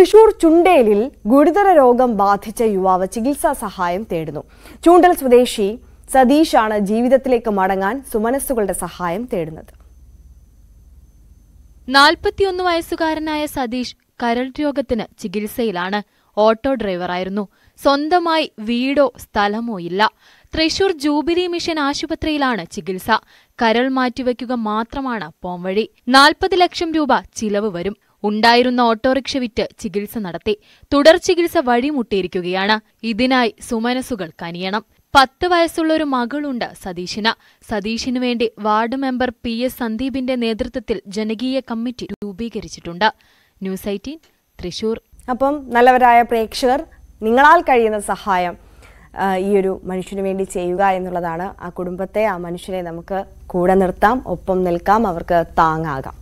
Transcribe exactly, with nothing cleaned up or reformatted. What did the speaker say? തൃശൂർ ചുണ്ടേലിൽ ഗുരുതര രോഗം ബാധിച്ച യുവാവ് ചികിത്സാ സഹായം തേടുന്നു. ചൂണ്ടൽ സ്വദേശി സതീഷാണ് ജീവിതത്തിലേക്ക് മടങ്ങാൻ സുമനസ്സുകളുടെ സഹായം തേടുന്നത്. നാൽപ്പത്തിയൊന്ന് വയസ്സുകാരനായ സതീഷ് കരൾ രോഗത്തിന് ചികിത്സയിലാണ്. ഓട്ടോ ഡ്രൈവറായിരുന്നു. സ്വന്തമായി വീടോ സ്ഥലമോ ഇല്ല. തൃശൂർ ജൂബിലി മിഷൻ ആശുപത്രിയിലാണ് ചികിത്സ. കരൾ മാറ്റിവെക്കുക മാത്രമാണ് പോംവഴി. നാൽപ്പത് ലക്ഷം രൂപ ചിലവ് വരും. ഉണ്ടായിരുന്ന ഓട്ടോറിക്ഷ വിറ്റ് ചികിത്സ നടത്തി. തുടർ ചികിത്സ വഴിമുട്ടിയിരിക്കുകയാണ്. ഇതിനായി സുമനസുകൾ കനിയണം. പത്ത് വയസ്സുള്ളൊരു മകളുണ്ട് സതീഷിന്. സതീഷിനു വേണ്ടി വാർഡ് മെമ്പർ പി എസ് സന്ദീപിന്റെ നേതൃത്വത്തിൽ ജനകീയ കമ്മിറ്റി രൂപീകരിച്ചിട്ടുണ്ട്. News eighteen Thrissur. അപ്പം നല്ലവരായ പ്രേക്ഷകർ, നിങ്ങളാൽ കഴിയുന്ന സഹായം ഈ ഒരു മനുഷ്യന് വേണ്ടി ചെയ്യുക എന്നുള്ളതാണ്. ആ കുടുംബത്തെ, ആ മനുഷ്യനെ നമുക്ക് കൂടെ നിർത്താം, ഒപ്പം നിൽക്കാം, അവർക്ക് താങ്ങാകാം.